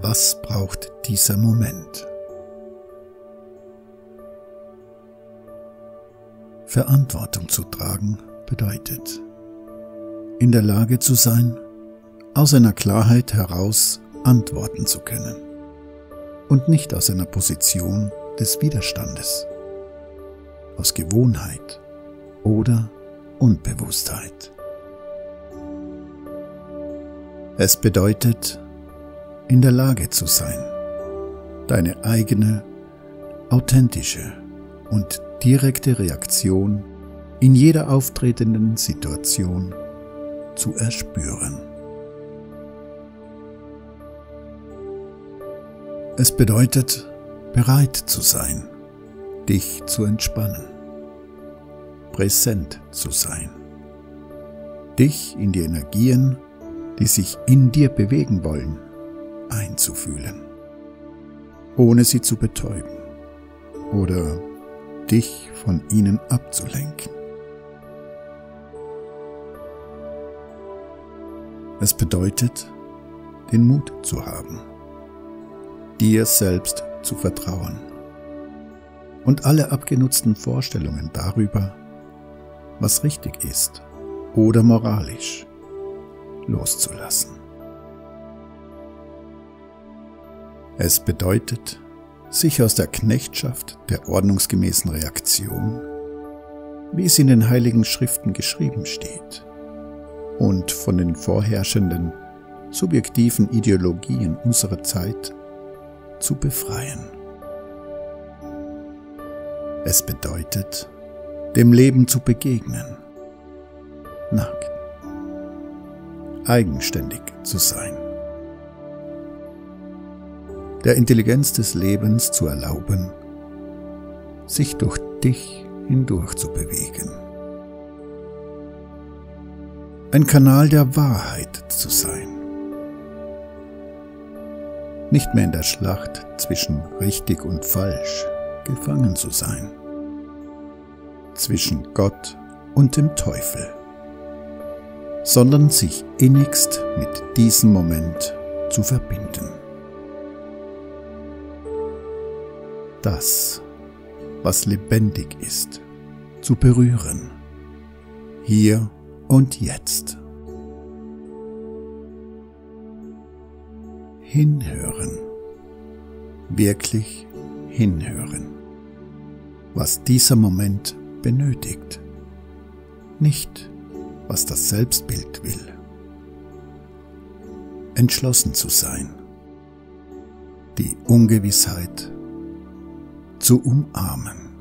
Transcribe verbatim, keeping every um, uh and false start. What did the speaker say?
Was braucht dieser Moment? Verantwortung zu tragen bedeutet, in der Lage zu sein, aus einer Klarheit heraus antworten zu können und nicht aus einer Position des Widerstandes, aus Gewohnheit oder Unbewusstheit. Es bedeutet, in der Lage zu sein, deine eigene, authentische und direkte Reaktion in jeder auftretenden Situation zu erspüren. Es bedeutet, bereit zu sein, dich zu entspannen, präsent zu sein, dich in die Energien, die sich in dir bewegen wollen, einzufühlen, ohne sie zu betäuben oder dich von ihnen abzulenken. Es bedeutet, den Mut zu haben, dir selbst zu vertrauen und alle abgenutzten Vorstellungen darüber, was richtig ist oder moralisch, loszulassen. Es bedeutet, sich aus der Knechtschaft der ordnungsgemäßen Reaktion, wie es in den Heiligen Schriften geschrieben steht, und von den vorherrschenden, subjektiven Ideologien unserer Zeit zu befreien. Es bedeutet, dem Leben zu begegnen, nackt, eigenständig zu sein, der Intelligenz des Lebens zu erlauben, sich durch dich hindurch zu bewegen. Ein Kanal der Wahrheit zu sein. Nicht mehr in der Schlacht zwischen richtig und falsch gefangen zu sein. Zwischen Gott und dem Teufel. Sondern sich innigst mit diesem Moment zu verbinden. Das, was lebendig ist, zu berühren, hier und jetzt. Hinhören, wirklich hinhören, was dieser Moment benötigt, nicht was das Selbstbild will. Entschlossen zu sein, die Ungewissheit zu umarmen.